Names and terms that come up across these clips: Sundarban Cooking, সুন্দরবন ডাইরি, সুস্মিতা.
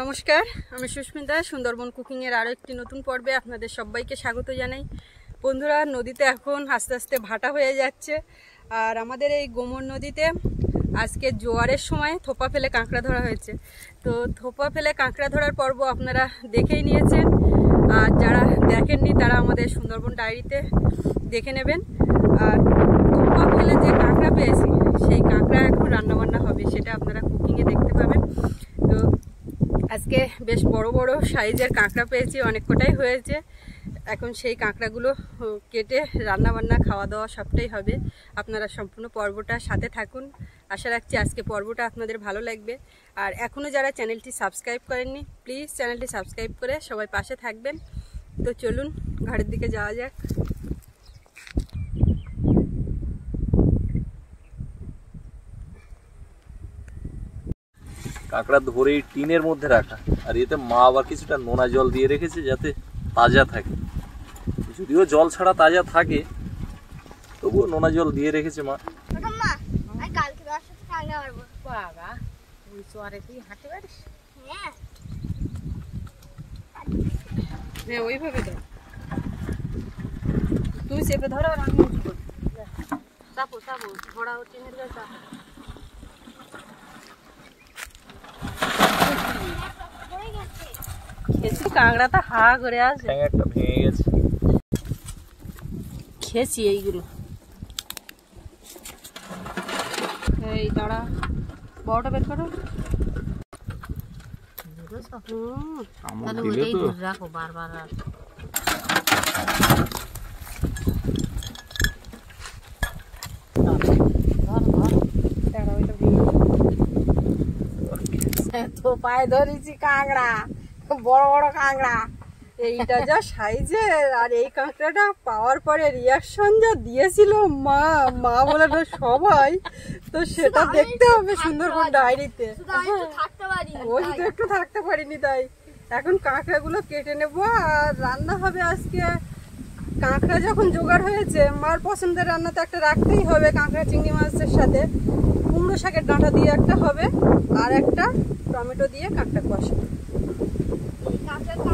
নমস্কার, আমি সুস্মিতা। সুন্দরবন কুকিংয়ের আরও একটি নতুন পর্বে আপনাদের সবাইকে স্বাগত জানাই। বন্ধুরা, নদীতে এখন আস্তে আস্তে ভাটা হয়ে যাচ্ছে, আর আমাদের এই গোমর নদীতে আজকে জোয়ারের সময় থোপা ফেলে কাঁকড়া ধরা হয়েছে। তো থোপা ফেলে কাঁকড়া ধরার পর্ব আপনারা দেখেই নিয়েছেন, আর যারা দেখেননি তারা আমাদের সুন্দরবন ডাইরিতে দেখে নেবেন। আর থোপা ফেলে যে কাঁকড়া পেয়েছি সেই কাঁকড়া এখন রান্নাবান্না হবে, সেটা আপনারা কুকিংয়ে দেখতে পাবেন। তো আজকে বেশ বড় বড় সাইজের কাঁকড়া পেয়েছি, অনেক কটাই হয়েছে। এখন সেই কাঁকড়াগুলো কেটে রান্নাবান্না, খাওয়া দাওয়া সবটাই হবে। আপনারা সম্পূর্ণ পর্বটা সাথে থাকুন। আশা রাখছি আজকে পর্বটা আপনাদের ভালো লাগবে। আর এখনও যারা চ্যানেলটি সাবস্ক্রাইব করেননি, প্লিজ চ্যানেলটি সাবস্ক্রাইব করে সবাই পাশে থাকবেন। তো চলুন ঘরের দিকে যাওয়া যাক। কাঁকড়া ধরে টিনের মধ্যে রাখা, আর এতে মা আবার কিছুটা নোনা জল দিয়ে রেখেছে যাতে তাজা থাকে। যদিও জল ছাড়া তাজা থাকে, তবুও নোনা জল দিয়ে রেখেছে মা। ওইভাবে তুমি চেপে ধরো, চাপো চাপো ঘোড়া টিনের জল চাপো। কাঁকড়াটা হা করে আসে, একটা ভেঙে গেছে। খেয়েছি এইগুলো, এই দাঁড়া বড়টা বের করো। রাখো বারবার, তো পায়ে ধরেছি কাঁকড়া, বড় বড় কাঁকড়া। এইটা যা সাইজের, আর এই কাঁকড়াটা পাওয়ার পরে রিয়াকশন যা দিয়েছিল মা, মা বলে না সবাই, তো সেটা দেখতে হবে সুন্দরবন ডাইরিতে। ওই তো একটু থাকতে পারিনি, তাই এখন কাঁকড়াগুলো কেটে নেব আর রান্না হবে আজকে। কাঁকড়া যখন জোগাড় হয়েছে, মার পছন্দের রান্না তো একটা রাখতেই হবে। কাঁকড়া চিংড়ি মাছের সাথে কুমড়ো শাকের ডাঁটা দিয়ে একটা হবে, আর একটা টমেটো দিয়ে কাঁকড়া কষা।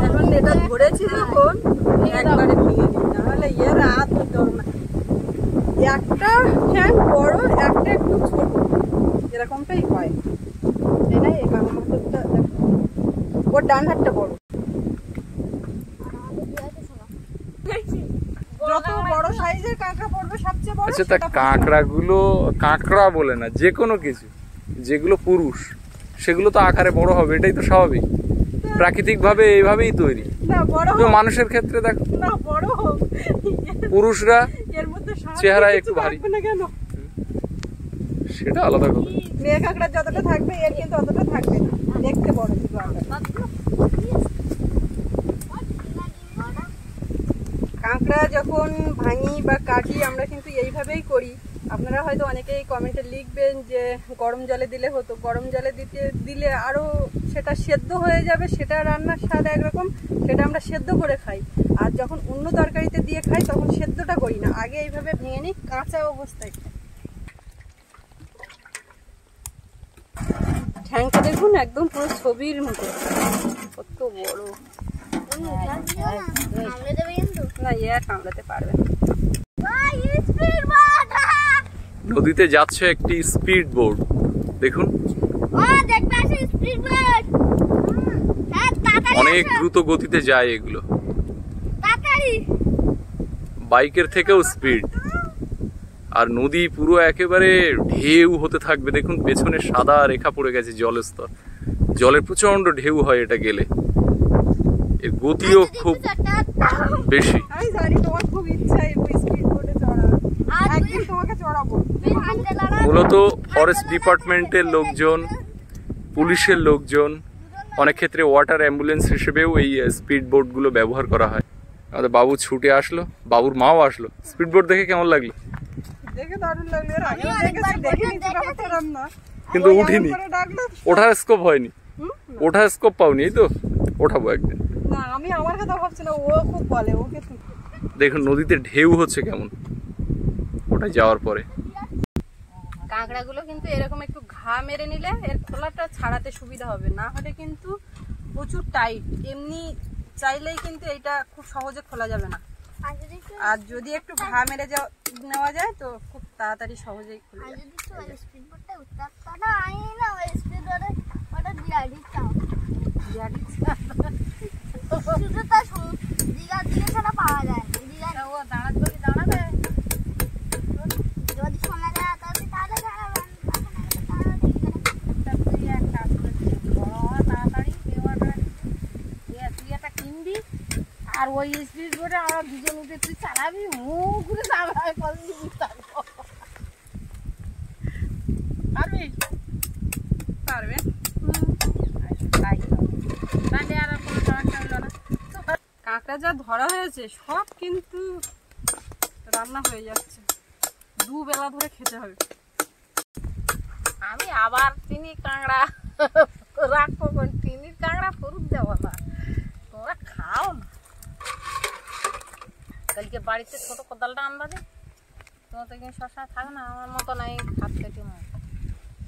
এখন এটা ধরেছি যখন একবারে নিয়ে নিই, তাহলে এর রাত হতো না। একটা ফ্যান বড়, একটা একটু ছোট, এরকমটাই হয়। এটাই এখান মধ্যে ওর ডান হাতটা বড়, যত বড় সাইজের কাঁকড়া পড়বে সবচেয়ে বড়। আচ্ছা, তা কাঁকড়াগুলো কাঁকড়া বলে না, যে কোনো কিছু যেগুলো পুরুষ সেগুলো তো আকারে বড় হবে, এটাই তো স্বাভাবিক। প্রাকৃতিক ভাবে এইভাবেই তৈরি। মানুষের ক্ষেত্রে দেখো পুরুষরা চেহারা একটু ভারী, সেটা আলাদা কথা। মেয়ে কাঁকড়া যতটা থাকবে এর কিন্তু ততটা থাকবে না, দেখতে বড় কাঁকড়া। যখন ভাঙি বা কাটি আমরা কিন্তু এইভাবেই করি। আপনারা হয়তো অনেকেই কমেন্টে লিখবেন যে গরম জলে দিলে হতো, গরম জলে দিলে আরও সেটা সেদ্ধ হয়ে যাবে, সেটা রান্নার স্বাদ একরকম, সেটা আমরা সেদ্ধ করে খাই। আর যখন অন্য তরকারিতে দিয়ে খাই তখন সেদ্ধটা করি না, আগে এইভাবে ভেঙে নিই, কাঁচা অবস্থায় খাই। ঠ্যাংটা দেখুন একদম পুরো ছবির মতো, কত বড়। না, এ কামড়াতে পারবে না। নদীতে যাচ্ছে একটি স্পিড বোর্ড, দেখুন অনেক দ্রুত গতিতে যায় এগুলো, বাইকের থেকেও স্পিড। আর নদী পুরো একেবারে ঢেউ হতে থাকবে। দেখুন পেছনে সাদা রেখা পড়ে গেছে জলস্তর, জলের প্রচন্ড ঢেউ হয় এটা গেলে। এর গতিও খুব বেশি। মূলত ফরেস্ট ডিপার্টমেন্টের লোকজন, পুলিশের লোকজন, অনেক ক্ষেত্রে ওয়াটার অ্যাম্বুলেন্স হিসেবেও এই স্পিড বোটগুলো ব্যবহার করা হয়। আমাদের বাবু ছুটে আসলো, বাবুর মাও আসলো। স্পিড বোট দেখে কেমন লাগলো? কিন্তু উঠিনি, ওঠার স্কোপ হয়নি, ওঠার স্কোপ পাওনি। এই তো ওঠাবো একদিন। দেখুন নদীতে ঢেউ হচ্ছে কেমন ওটা যাওয়ার পরে। কাঁকড়াগুলো কিন্তু এরকম একটু ঘা মেরে নিলে এর খোলাটা ছাড়াতে সুবিধা হবে, না হলে কিন্তু প্রচুর টাইট, এমনি চাইলেই কিন্তু এটা খুব সহজে খোলা যাবে না। আর যদি একটু ঘা মেরে নেওয়া যায় তো খুব তাড়াতাড়ি সহজেই খুলে যায়। আর ওই স্পিড বোর্ডে আমরা দুজন উঠে তুই চালাবি, মুখ ঘুরে চালাবি, পারবি পারবে তাহলে আর কোনো সমস্যা হলো না। কাঁকড়া যা ধরা হয়েছে সব কিন্তু রান্না হয়ে যাচ্ছে, দুবেলা ধরে খেতে হবে। আমি আবার চিনি কাঁকড়া রাখবো, চিনির কাঁকড়া ফরুক দেওয়া না, তোমরা খাও না। কালকে বাড়িতে ছোট কোদালটা আনবা, তোমার তো কিন্তু সবসময় থাক না আমার মতো নাই হাত কেটে।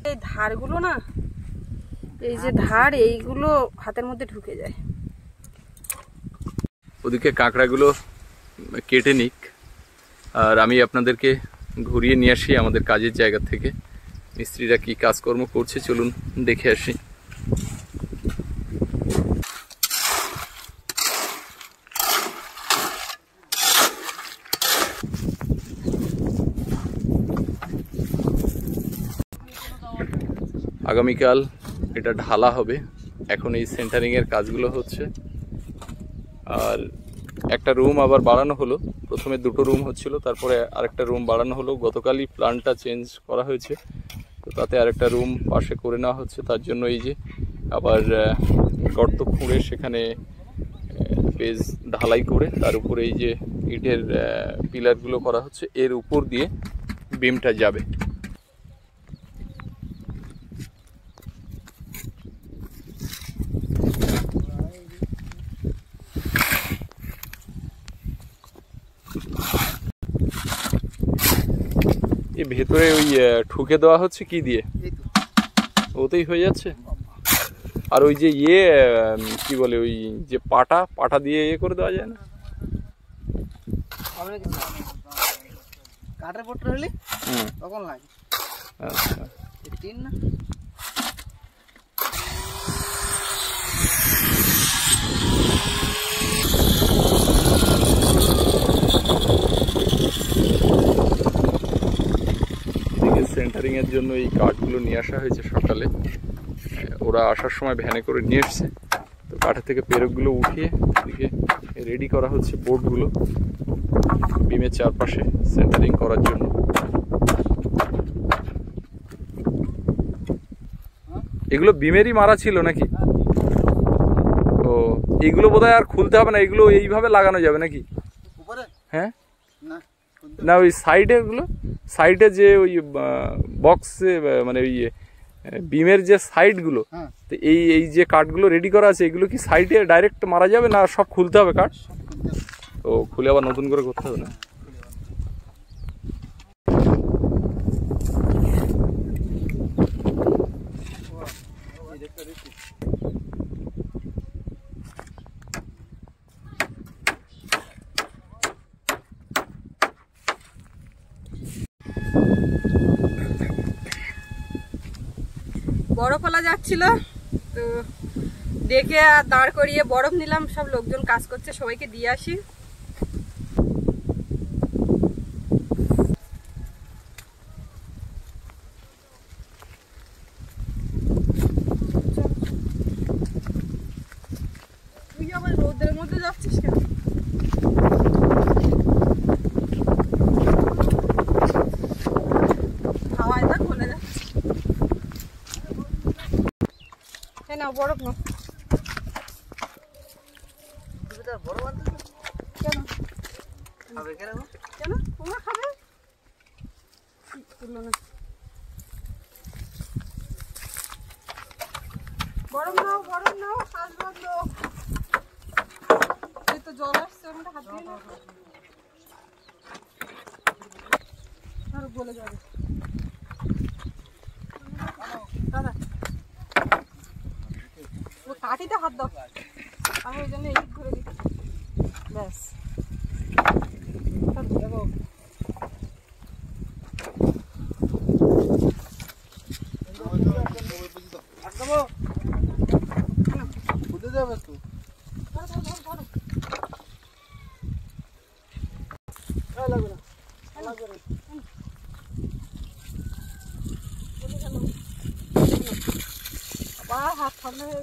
এই ধারগুলো না, এই যে ধার, এইগুলো হাতের মধ্যে ঢুকে যায়। ওদিকে কাঁকড়াগুলো কেটে নিক, আর আমি আপনাদেরকে ঘুরিয়ে নিয়ে আসি আমাদের কাজের জায়গা থেকে। মিস্ত্রিরা কি কাজকর্ম করছে চলুন দেখে আসি। আগামীকাল এটা ঢালা হবে, এখন এই সেন্টারিংয়ের কাজগুলো হচ্ছে। আর একটা রুম আবার বাড়ানো হলো, প্রথমে দুটো রুম হচ্ছিল, তারপরে আরেকটা রুম বাড়ানো হলো। গতকালই প্ল্যানটা চেঞ্জ করা হয়েছে, তো তাতে আরেকটা রুম পাশে করে নেওয়া হচ্ছে। তার জন্য এই যে আবার গর্ত খুঁড়ে সেখানে পেজ ঢালাই করে তার উপরে এই যে ইটের পিলারগুলো করা হচ্ছে, এর উপর দিয়ে বিমটা যাবে। ভেতরে ওই ঠুকে দেওয়া হচ্ছে কি দিয়ে, ওতেই হয়ে যাচ্ছে। আর ওই যে ইয়ে কি বলে, ওই যে পাটা, পাটা দিয়ে ইয়ে করে দেওয়া যায় না, কাঠের পট্টা হলে তখন লাগে। আচ্ছা টিন না, সেন্টারিংয়ের জন্য এই কাঠগুলো নিয়ে আসা হয়েছে সকালে। ওরা আসার সময় ভ্যানে করে নিয়ে এসছে, তো কাঠের থেকে পেরেকগুলো উঠিয়ে এদিকে রেডি করা হচ্ছে বোর্ডগুলো বিমের চারপাশে সেন্টারিং করার জন্য। এগুলো বিমেরই মারা ছিল নাকি? ও এগুলো বোধহয় আর খুলতে হবে না, এগুলো এইভাবে লাগানো যাবে নাকি? হ্যাঁ না, ওই সাইডে, এগুলো সাইডে যে ওই বক্সে, মানে ওই বিমের যে সাইডগুলো, তো এই এই যে কাঠগুলো রেডি করা আছে, এগুলো কি সাইডে ডাইরেক্ট মারা যাবে না সব খুলতে হবে কাঠ? ও খুলে আবার নতুন করে করতে হবে না? বড় খোলা যাচ্ছিল তো ডেকে আর দাঁড় করিয়ে বরফ নিলাম, সব লোকজন কাজ করছে, সবাইকে দিয়ে আসি। তুই আবার রোদের মধ্যে যাচ্ছিস কেন? বরফ না জল আসছে, আর বলে যাবে। লাঠিতে হাত দাও, আমি ওই জন্য এই ঘুরে দিচ্ছি, ব্যাস দেবো। হাত ঠান্ডা হয়ে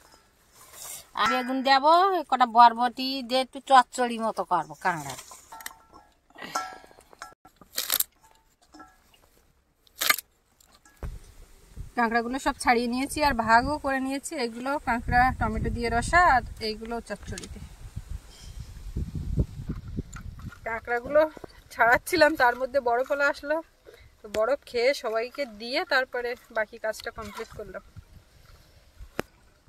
আর বেগুন দেব, কটা বরবটি দিয়ে একটু চচ্চড়ি মতো করবো কাঁকড়া। কাঁকড়াগুলো সব ছাড়িয়ে নিয়েছি আর ভাগও করে নিয়েছি। এগুলো কাঁকড়া টমেটো দিয়ে রসা, আর এইগুলো চচ্চড়িতে। কাঁকড়াগুলো ছাড়াচ্ছিলাম, তার মধ্যে বরফ ফেলা আসলো, তো বরফ খেয়ে সবাইকে দিয়ে তারপরে বাকি কাজটা কমপ্লিট করলাম।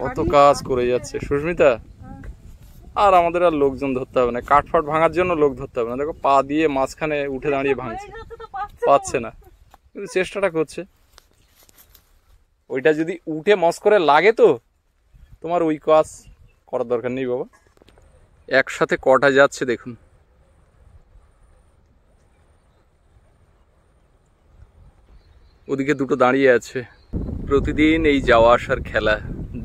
কত কাজ করে যাচ্ছে সুস্মিতা। আর আমাদের আর লোকজন ধরতে হবে না, কাঠফাট ভাঙার জন্য লোক ধরতে হবে না। দেখো পা দিয়ে মাঝখানে উঠে দাঁড়িয়ে ভাঙছে, পাচ্ছে না, কিন্তু চেষ্টাটা করছে। ওইটা যদি উঠে মস করে লাগে তো তোমার ওই কাজ করার দরকার নেই বাবা। একসাথে কটা যাচ্ছে দেখুন, ওদিকে দুটো দাঁড়িয়ে আছে। প্রতিদিন এই যাওয়া আসার খেলা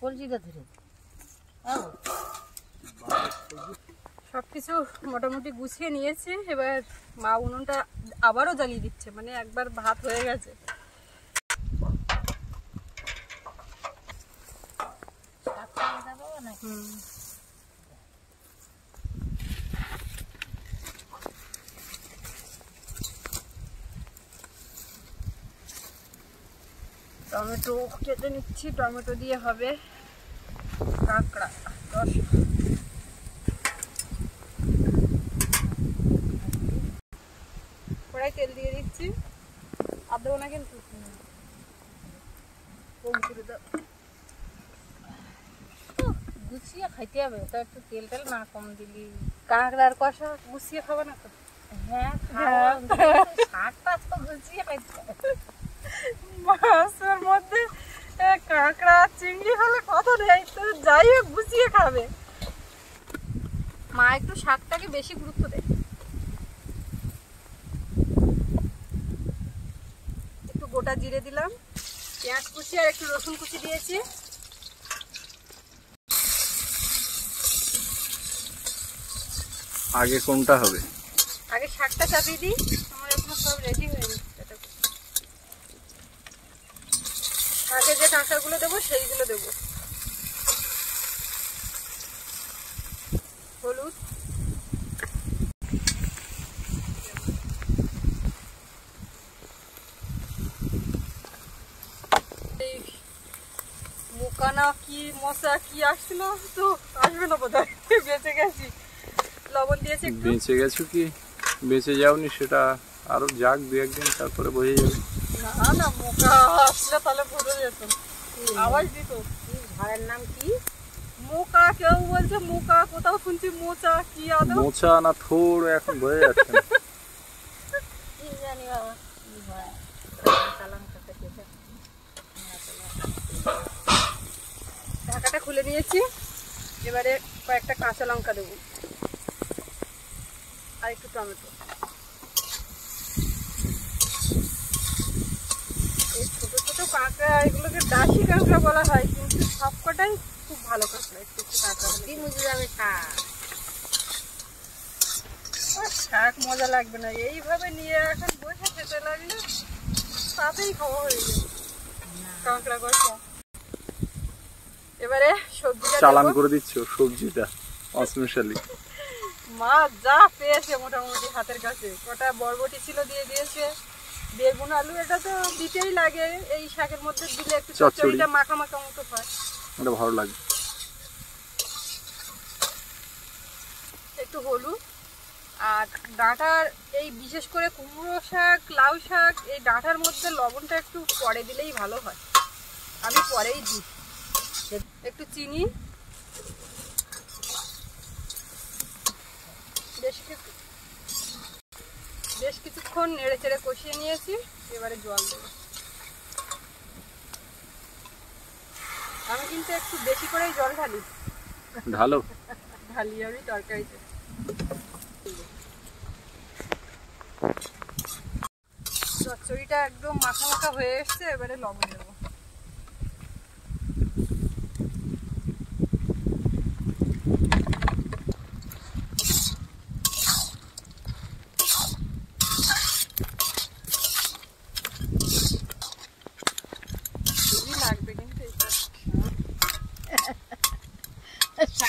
কলজিটা ধুয়ে সব কিছু মোটামুটি গুছিয়ে নিয়েছি। এবার মা উনুনটা আবারও জ্বালিয়ে দিচ্ছে, মানে একবার ভাত হয়ে গেছে। টমেটো কেটে নিচ্ছি, টমেটো দিয়ে হবে কাঁকড়া। কড়াই তেল দিয়ে দিচ্ছি, আর দেবো না কিন্তু, গুছিয়ে খাইতে হবে। তো একটু তেল টেল না কম দিলি, কাঁকড়ার কষা গুছিয়ে খাবে না তো? হ্যাঁ শাকটা তো গুছিয়ে খাইতে হবে। মাছের মধ্যে কাঁকড়া চিংড়ি হলে কত নেই, তো যাই হোক গুছিয়ে খাবে। মা একটু শাকটাকে বেশি গুরুত্ব দেয়, একটু গোটা জিরে দিলাম, পেঁয়াজ কুচি আর একটু রসুন কুচি দিয়েছি। আগে কোনটা হবে? আগে শাকটা চাপিয়ে দিই, আমার এখন সব রেডি হয়ে গেছে। আগে যে কাঁকড়াগুলো দেবো সেইগুলো দেবো। হলুদ কি মশা কি আসছিল তো আসবে না বোধহয় বেঁচে গেছি লবণ দিয়েছি একটু বেঁচে গেছো কি বেঁচে যাওনি সেটা আরো যাক দুই একদিন তারপরে বসে যাবে না না মোকা আসলে তাহলে পড়ে যেত আওয়াজ দিত ভাড়ার নাম কি মোকা কেউ বলছে মোকা কোথাও শুনছি মোচা কি আদা মোচা না থোড় এখন বসে যাচ্ছে কি জানি বাবা কি হয় ঢাকাটা খুলে নিয়েছি এবারে কয়েকটা কাঁচা লঙ্কা দেব আর একটু টমেটো এই ছোট ছোট কাঁকড়া এগুলোকে দাশি কাঁকড়া বলা হয় কিন্তু সবকটাই খুব ভালো কাঁকড়া একটু কাঁকড়া দিয়ে মজা যাবে শাক শাক মজা লাগবে না এইভাবে নিয়ে এখন বসে খেতে লাগলে সাথেই খাওয়া হয়ে যাবে কাঁকড়া কষা এবারে সবজিটা চালান করে দিচ্ছো সবজিটা অসম্ভবশালী মা যা পেয়েছে মোটামুটি হাতের কাছে কটা বরবটি ছিল দিয়ে দিয়েছে বেগুন আলু এটা তো দিতেই লাগে এই শাকের মধ্যে দিলে একটু চচ্চড়িটা মাখা মাখা মতো হয় এটা ভালো লাগে একটু হলুদ আর ডাঁটার এই বিশেষ করে কুমড়ো শাক লাউ শাক এই ডাঁটার মধ্যে লবণটা একটু পরে দিলেই ভালো হয় আমি পরেই দিই একটু চিনি বেশ কিছুক্ষণ নেড়ে চেড়ে কষিয়ে নিয়েছি এবারে জল দেব আমি কিন্তু একটু বেশি করেই জল ঢালি ঢালি আমি তরকারিতে চচ্চড়িটা একদম মাখা মাখা হয়ে এসছে এবারে লবণ দেবো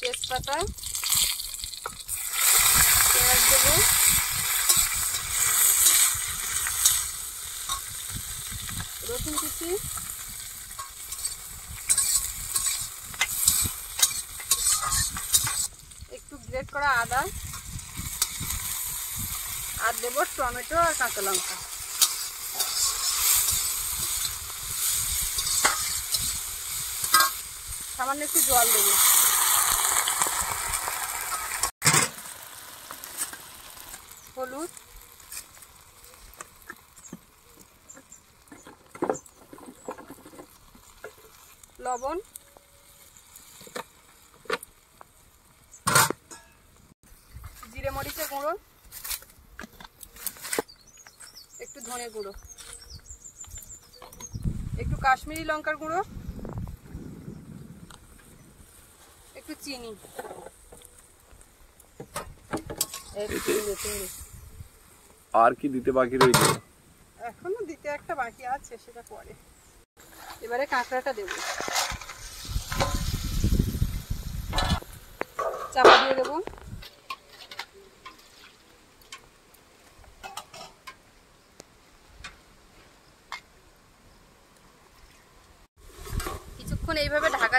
তেজপাতা পেঁয়াজ দেবো রসুন কুচি একটু গ্রেট করা আদা আর দেবো টমেটো আর কাঁচা লঙ্কা সামান্য একটু জল দেবো হলুদ লবণ জিরে মরিচের গুঁড়ো একটু ধনে গুঁড়ো একটু কাশ্মীরি লঙ্কার গুঁড়ো একটু চিনি আর কি দিতে বাকি রইছে এখনো দিতে একটা বাকি আছে সেটা পরে এবারে কাঁকড়াটা দেব চাপা দিয়ে দেব কিছুক্ষণ এইভাবে ঢাকা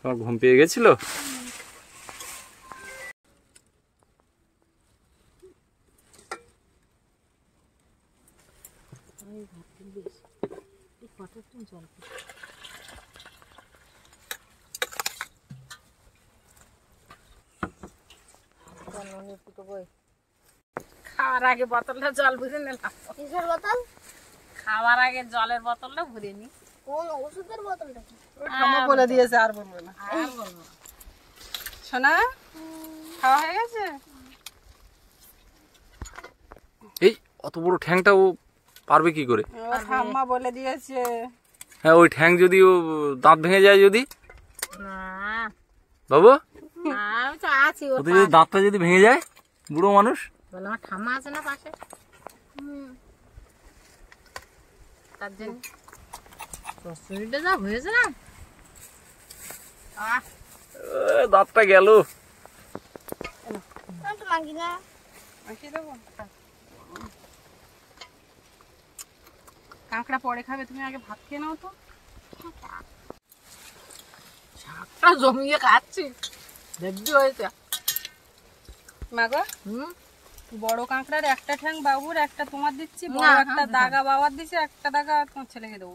তোমার ঘুম পেয়ে গেছিল। খাওয়ার আগে বোতলটা জল ভরে নিলাম। কিসের বোতল? খাওয়ার আগে জলের বোতলটা ভরে নি। কোন ওষুধের বোতলটা? আম্মা বলে দিয়েছে আর বলবো না। আর বলবো না। সোনা খাওয়া হয়ে গেছে? এই অত বড় ঠ্যাংটা ও পারবে কি করে? আম্মা বলে দিয়েছে। হ্যাঁ, ওই ঠ্যাং যদি ও দাঁত ভেঙে যায় যদি? না বাবু, আমি তো আছি। ও দাঁতটা যদি ভেঙে যায়, বুড়ো মানুষ। বলে আমার ঠাম্মা আছে না পাশে, তার জন্য শরীরটা যা হয়েছে না, দাঁতটা গেল। কাঁকড়া পরে খাবে, তুমি আগে ভাত খেয়ে নাও তো। শাকটা জমিয়ে খাচ্ছি, দেখবি হয়েছে। মাগো বড় কাঁকড়ার একটা ঠ্যাং বাবুর, একটা তোমার দিচ্ছি, একটা দাগা বাবার দিচ্ছি, একটা দাগা তোমার ছেলেকে দেবো।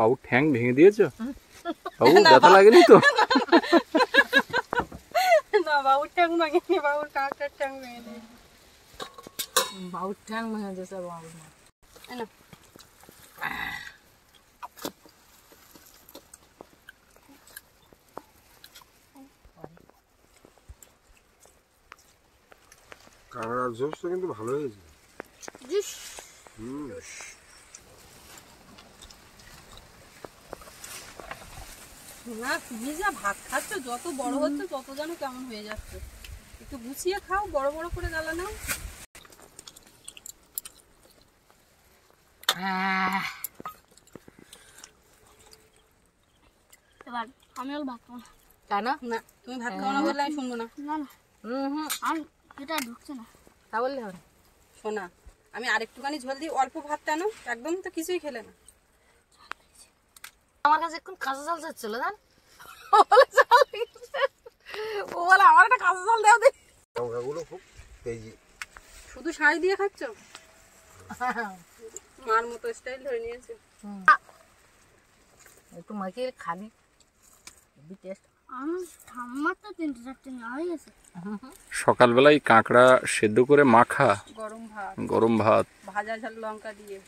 বাবু ঠ্যাং ভেঙে দিয়েছো? বাবু ব্যথা লাগেনি তো? না, বাবু ঠ্যাং ভাঙেনি, বাবুর কাঁকড়ার ঠ্যাং ভেঙে দিয়েছে। বাবুর ঠ্যাং ভেঙে দিয়েছে বাবু। এলো কাঁকড়ার জুসটা কিন্তু ভালো হয়েছে। জুস জুস না, তুমি যা ভাত খাচ্ছ যত বড় হচ্ছে তত যেন কেমন হয়ে যাচ্ছে। একটু গুছিয়ে খাও, বড় বড় করে গালা নাও। আমি ভাত খাবো না। না তুমি ভাত খাও না বললে আমি শুনবো না। না না, আমি এটা ঢুকছে না, তা বললে হবে। শোনা, আমি আরেকটুখানি ঝোল দিই, অল্প ভাত টানো, একদম তো কিছুই খেলে না। আমার কাছে এখন কাঁচা জল যাচ্ছিল, জান ও বলে আমার একটা কাঁচা জল দাও দে। কাঁকড়াগুলো খুব তেজি, শুধু শাঁস দিয়ে খাচ্ছ। মার মতো স্টাইল ধরে নিয়েছে, একটু মাখিয়ে খালি হেভি টেস্ট। আমার তো 3-4 না হয়ে গেছে। সকালবেলায় কাঁকড়া সেদ্ধ করে মাখা, গরম ভাত ভাজা ঝাল লঙ্কা দিয়ে,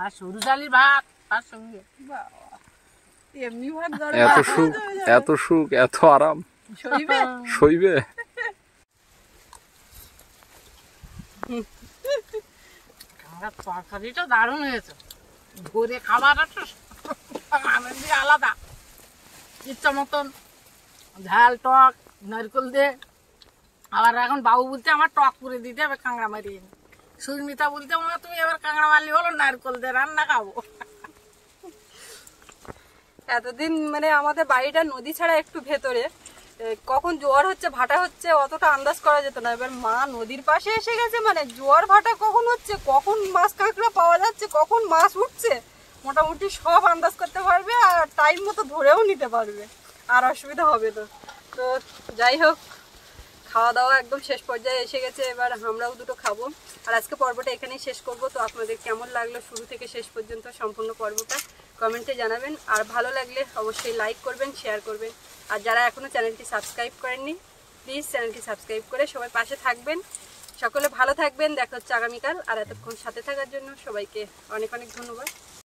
আর সরু জালি ভাত আর সঙ্গে এমনি ভাত। এত সুখ এত আরাম সইবে? কাঁকড়ার তরকারিটা দারুণ হয়েছে, ভোরে খাবারটা আনন্দই আলাদা। ইচ্ছা মতন ঝাল টক নারকেল দে। আবার এখন বাবু বলতে আমার টক করে দিতে হবে কাঁকড়া মারিয়ে। সুস্মিতা বলতে মনে তুমি এবার কাঁকড়া মারলি হলো, নারকেল দে, রান্না খাবো। এতদিন মানে আমাদের বাড়িটা নদী ছাড়া একটু ভেতরে, কখন জোয়ার হচ্ছে ভাটা হচ্ছে অতটা আন্দাজ করা যেত না। এবার মা নদীর পাশে এসে গেছে, মানে জোয়ার ভাটা কখন হচ্ছে, কখন মাছ কাঁকড়া পাওয়া যাচ্ছে, কখন মাছ উঠছে, মোটামুটি সব আন্দাজ করতে পারবে আর টাইম মতো ধরেও নিতে পারবে, আর অসুবিধা হবে না। তো যাই হোক, খাওয়া দাওয়া একদম শেষ পর্যায়ে এসে গেছে, এবার আমরাও দুটো খাবো। আর আজকে পর্বটা এখানেই শেষ করব। তো আপনাদের কেমন লাগলো শুরু থেকে শেষ পর্যন্ত সম্পূর্ণ পর্বটা কমেন্টে জানাবেন, আর ভালো লাগলে অবশ্যই লাইক করবেন, শেয়ার করবেন। আর যারা এখনও চ্যানেলটি সাবস্ক্রাইব করেননি, প্লিজ চ্যানেলটি সাবস্ক্রাইব করে সবাই পাশে থাকবেন। সকলে ভালো থাকবেন, দেখা হচ্ছে আগামীকাল। আর এতক্ষণ সাথে থাকার জন্য সবাইকে অনেক অনেক ধন্যবাদ।